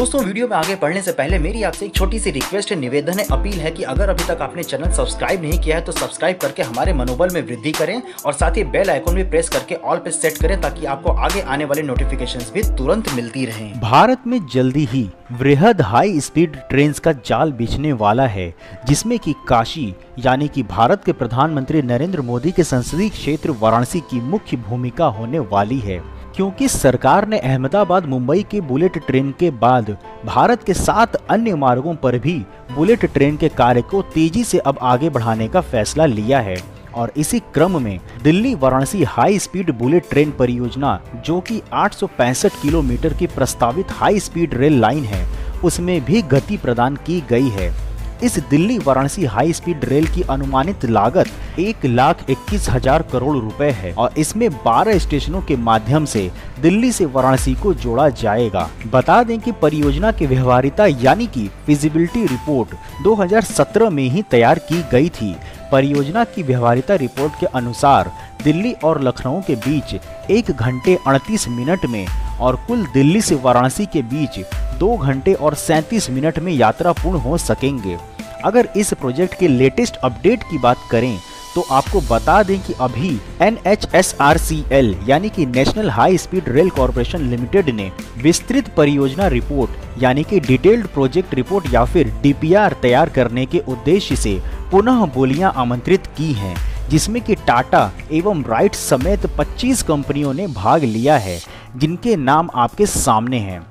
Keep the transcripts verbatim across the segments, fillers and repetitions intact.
दोस्तों वीडियो में आगे बढ़ने से पहले मेरी आपसे एक छोटी सी रिक्वेस्ट है, निवेदन है, अपील है कि अगर अभी तक आपने चैनल सब्सक्राइब नहीं किया है तो सब्सक्राइब करके हमारे मनोबल में वृद्धि करें और साथ ही बेल आइकॉन भी प्रेस करके ऑल पे सेट करें ताकि आपको आगे आने वाले नोटिफिकेशंस भी तुरंत मिलती रहे। भारत में जल्दी ही वृहद हाई स्पीड ट्रेन का जाल बिछने वाला है, जिसमें की काशी यानी कि भारत के प्रधानमंत्री नरेंद्र मोदी के संसदीय क्षेत्र वाराणसी की मुख्य भूमिका होने वाली है, क्योंकि सरकार ने अहमदाबाद मुंबई के बुलेट ट्रेन के बाद भारत के सात अन्य मार्गों पर भी बुलेट ट्रेन के कार्य को तेजी से अब आगे बढ़ाने का फैसला लिया है। और इसी क्रम में Delhi Varanasi high speed bullet train परियोजना, जो कि आठ सौ पैंसठ किलोमीटर की प्रस्तावित हाई स्पीड रेल लाइन है, उसमें भी गति प्रदान की गई है। इस Delhi Varanasi high speed rail की अनुमानित लागत एक लाख इक्कीस हजार करोड़ रुपए है और इसमें बारह स्टेशनों के माध्यम से दिल्ली से वाराणसी को जोड़ा जाएगा। बता दें कि परियोजना की व्यवहारिता यानी कि फिजिबिलिटी रिपोर्ट दो हजार सत्रह में ही तैयार की गई थी। परियोजना की व्यवहारिता रिपोर्ट के अनुसार दिल्ली और लखनऊ के बीच एक घंटे अड़तीस मिनट में और कुल दिल्ली से वाराणसी के बीच दो घंटे और सैंतीस मिनट में यात्रा पूर्ण हो सकेंगे। अगर इस प्रोजेक्ट के लेटेस्ट अपडेट की बात करें तो आपको बता दें कि अभी N H S R C L यानी कि national high speed rail corporation limited ने विस्तृत परियोजना रिपोर्ट यानी कि डिटेल्ड प्रोजेक्ट रिपोर्ट या फिर डी पी आर तैयार करने के उद्देश्य से पुनः बोलियां आमंत्रित की हैं, जिसमें कि टाटा एवं राइट्स समेत पच्चीस कंपनियों ने भाग लिया है, जिनके नाम आपके सामने हैं।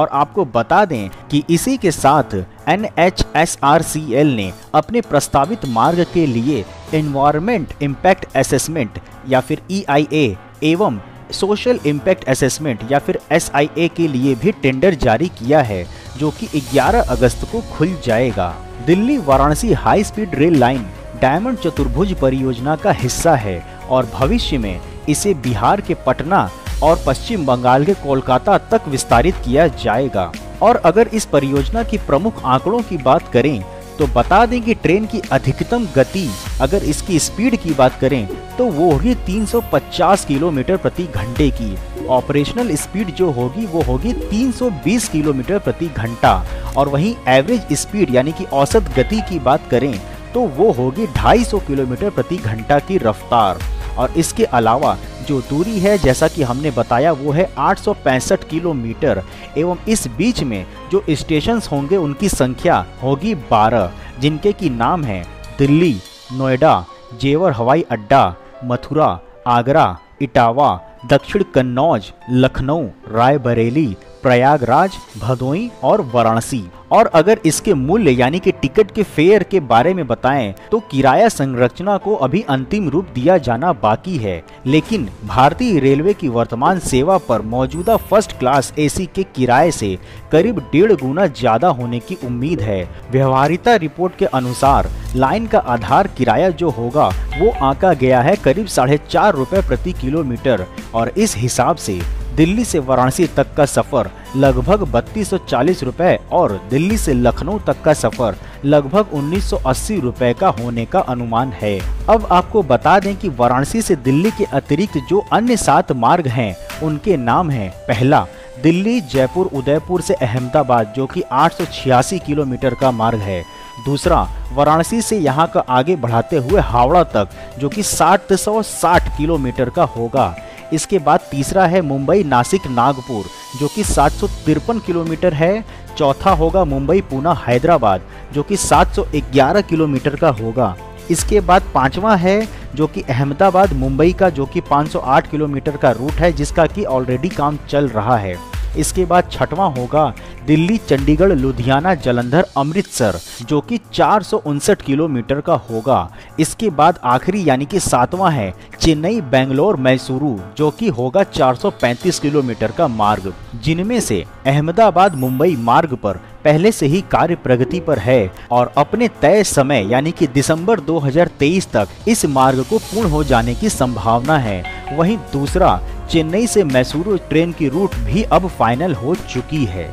और आपको बता दें कि इसी के साथ N H S R C L ने अपने प्रस्तावित मार्ग के लिए एनवायरमेंट इम्पैक्ट असेसमेंट या फिर ई आई ए एवं सोशल इम्पैक्ट असेसमेंट या फिर एस आई ए के लिए भी टेंडर जारी किया है, जो कि ग्यारह अगस्त को खुल जाएगा। Delhi Varanasi high speed rail line diamond चतुर्भुज परियोजना का हिस्सा है और भविष्य में इसे बिहार के पटना और पश्चिम बंगाल के कोलकाता तक विस्तारित किया जाएगा। और अगर इस परियोजना की प्रमुख आंकड़ों की बात करें तो बता दें कि ट्रेन की अधिकतम गति, अगर इसकी स्पीड की बात करें तो वो होगी तीन सौ पचास किलोमीटर प्रति घंटे की। ऑपरेशनल स्पीड जो होगी वो होगी तीन सौ बीस किलोमीटर प्रति घंटा और वहीं एवरेज स्पीड यानी कि औसत गति की बात करें तो वो होगी दो सौ पचास किलोमीटर प्रति घंटा की रफ्तार। और इसके अलावा जो दूरी है, जैसा कि हमने बताया, वो है आठ सौ पैंसठ किलोमीटर एवं इस बीच में जो स्टेशंस होंगे उनकी संख्या होगी बारह, जिनके की नाम हैं दिल्ली, नोएडा, जेवर हवाई अड्डा, मथुरा, आगरा, इटावा, दक्षिण कन्नौज, लखनऊ, रायबरेली, प्रयागराज, भदोही और वाराणसी। और अगर इसके मूल्य यानी कि टिकट के फेयर के बारे में बताएं तो किराया संरचना को अभी अंतिम रूप दिया जाना बाकी है, लेकिन भारतीय रेलवे की वर्तमान सेवा पर मौजूदा फर्स्ट क्लास ए सी के किराए से करीब डेढ़ गुना ज्यादा होने की उम्मीद है। व्यवहारिता रिपोर्ट के अनुसार लाइन का आधार किराया जो होगा वो आंका गया है करीब साढ़े चार रुपए प्रति किलोमीटर और इस हिसाब से दिल्ली से वाराणसी तक का सफर लगभग बत्तीस सौ चालीस रुपए और दिल्ली से लखनऊ तक का सफर लगभग उन्नीस सौ अस्सी रुपए का होने का अनुमान है। अब आपको बता दें कि वाराणसी से दिल्ली के अतिरिक्त जो अन्य सात मार्ग हैं उनके नाम हैं, पहला दिल्ली जयपुर उदयपुर से अहमदाबाद जो कि आठ सौ छियासी किलोमीटर का मार्ग है, दूसरा वाराणसी से यहाँ का आगे बढ़ाते हुए हावड़ा तक जो कि सात सौ साठ किलोमीटर का होगा, इसके बाद तीसरा है मुंबई नासिक नागपुर जो कि सात सौ तिरपन किलोमीटर है, चौथा होगा मुंबई पुणे हैदराबाद जो कि सात सौ ग्यारह किलोमीटर का होगा, इसके बाद पांचवा है जो कि अहमदाबाद मुंबई का जो कि पाँच सौ आठ किलोमीटर का रूट है जिसका कि ऑलरेडी काम चल रहा है, इसके बाद छठवां होगा दिल्ली चंडीगढ़ लुधियाना जालंधर अमृतसर जो कि चार सौ उनसठ किलोमीटर का होगा, इसके बाद आखिरी यानी कि सातवां है चेन्नई बेंगलोर मैसूरू जो कि होगा चार सौ पैंतीस किलोमीटर का मार्ग, जिनमें से अहमदाबाद मुंबई मार्ग पर पहले से ही कार्य प्रगति पर है और अपने तय समय यानी कि दिसंबर दो हजार तेईस तक इस मार्ग को पूर्ण हो जाने की संभावना है। वहीं दूसरा चेन्नई से मैसूरू ट्रेन की रूट भी अब फाइनल हो चुकी है।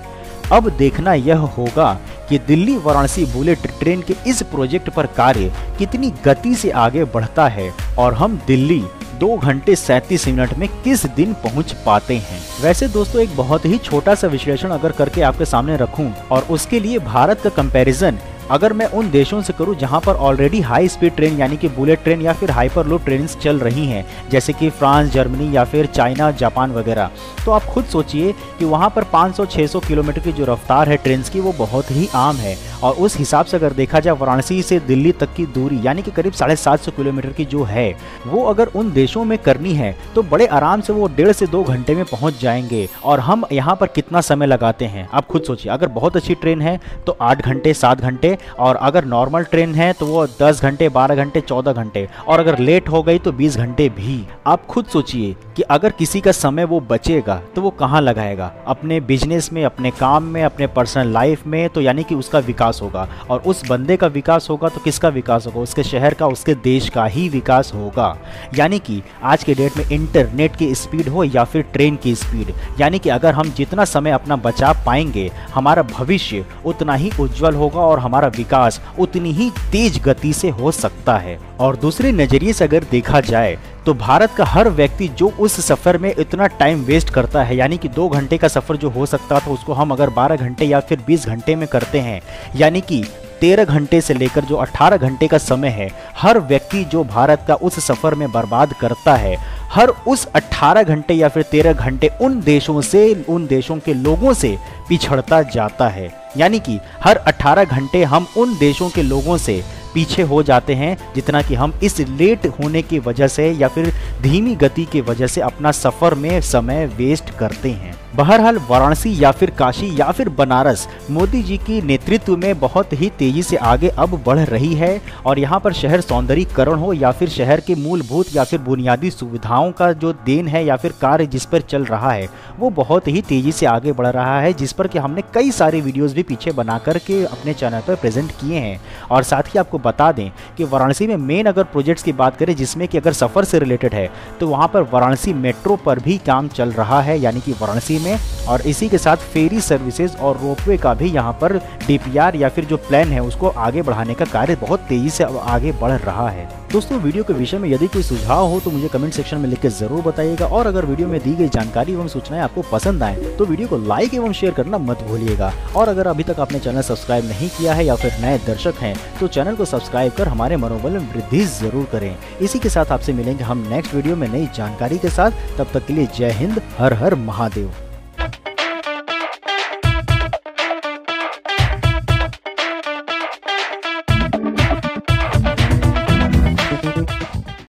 अब देखना यह होगा कि दिल्ली वाराणसी बुलेट ट्रेन के इस प्रोजेक्ट पर कार्य कितनी गति से आगे बढ़ता है और हम दिल्ली दो घंटे सैंतीस मिनट में किस दिन पहुंच पाते हैं। वैसे दोस्तों एक बहुत ही छोटा सा विश्लेषण अगर करके आपके सामने रखूं और उसके लिए भारत का कंपैरिजन अगर मैं उन देशों से करूं जहां पर ऑलरेडी हाई स्पीड ट्रेन यानी कि बुलेट ट्रेन या फिर हाइपरलूप ट्रेन चल रही हैं, जैसे कि फ्रांस, जर्मनी या फिर चाइना, जापान वगैरह, तो आप खुद सोचिए कि वहां पर पाँच सौ छह सौ किलोमीटर की जो रफ्तार है ट्रेन की वो बहुत ही आम है। और उस हिसाब से अगर देखा जाए वाराणसी से दिल्ली तक की दूरी यानी कि करीब साढ़े सात सौ किलोमीटर की जो है वो अगर उन देशों में करनी है तो बड़े आराम से वो डेढ़ से दो घंटे में पहुँच जाएंगे और हम यहाँ पर कितना समय लगाते हैं आप खुद सोचिए। अगर बहुत अच्छी ट्रेन है तो आठ घंटे सात घंटे और अगर नॉर्मल ट्रेन है तो वो दस घंटे बारह घंटे चौदह घंटे और अगर लेट हो गई तो बीस घंटे भी। आप खुद सोचिए कि अगर किसी का समय वो बचेगा तो वो कहाँ लगाएगा, अपने बिजनेस में, अपने काम में, अपने पर्सनल लाइफ में, तो यानी कि उसका विकास होगा। और उस बंदे का विकास होगा तो किसका विकास होगा, उसके शहर का, उसके देश का ही विकास होगा। यानी कि आज के डेट में इंटरनेट की स्पीड हो या फिर ट्रेन की स्पीड, यानी कि अगर हम जितना समय अपना बचा पाएंगे हमारा भविष्य उतना ही उज्जवल होगा और हमारा विकास उतनी ही तेज गति से हो सकता है। और दूसरे नजरिए से अगर देखा जाए तो भारत का हर व्यक्ति जो उस सफ़र में इतना टाइम वेस्ट करता है यानी कि दो घंटे का सफ़र जो हो सकता था उसको हम अगर बारह घंटे या फिर बीस घंटे में करते हैं यानी कि तेरह घंटे से लेकर जो अठारह घंटे का समय है हर व्यक्ति जो भारत का उस सफ़र में बर्बाद करता है, हर उस अठारह घंटे या फिर तेरह घंटे उन देशों से, उन देशों के लोगों से पिछड़ता जाता है। यानी कि हर अठारह घंटे हम उन देशों के लोगों से पीछे हो जाते हैं जितना कि हम इस लेट होने की वजह से या फिर धीमी गति की वजह से अपना सफ़र में समय वेस्ट करते हैं। बहरहाल वाराणसी या फिर काशी या फिर बनारस मोदी जी के नेतृत्व में बहुत ही तेज़ी से आगे अब बढ़ रही है और यहाँ पर शहर सौंदर्यीकरण हो या फिर शहर के मूलभूत या फिर बुनियादी सुविधाओं का जो देन है या फिर कार्य जिस पर चल रहा है वो बहुत ही तेज़ी से आगे बढ़ रहा है, जिस पर कि हमने कई सारे वीडियोज़ भी पीछे बना करके अपने चैनल पर प्रेजेंट किए हैं। और साथ ही आपको बता दें कि वाराणसी में मेन अगर प्रोजेक्ट्स की बात करें जिसमें कि अगर सफ़र से रिलेटेड है तो वहाँ पर वाराणसी मेट्रो पर भी काम चल रहा है यानी कि वाराणसी में, और इसी के साथ फेरी सर्विसेज और रोपवे का भी यहाँ पर डीपीआर या फिर जो प्लान है उसको आगे बढ़ाने का कार्य बहुत तेज़ी से आगे बढ़ रहा है। दोस्तों वीडियो के विषय में यदि कोई सुझाव हो तो मुझे कमेंट सेक्शन में लिख के ज़रूर बताइएगा और अगर वीडियो में दी गई जानकारी एवं सूचनाएं आपको पसंद आए तो वीडियो को लाइक एवं शेयर करना मत भूलिएगा। और अगर अभी तक आपने चैनल सब्सक्राइब नहीं किया है या फिर नए दर्शक हैं तो चैनल को सब्सक्राइब कर हमारे मनोबल में वृद्धि ज़रूर करें। इसी के साथ आपसे मिलेंगे हम नेक्स्ट वीडियो में नई जानकारी के साथ, तब तक के लिए जय हिंद, हर हर महादेव।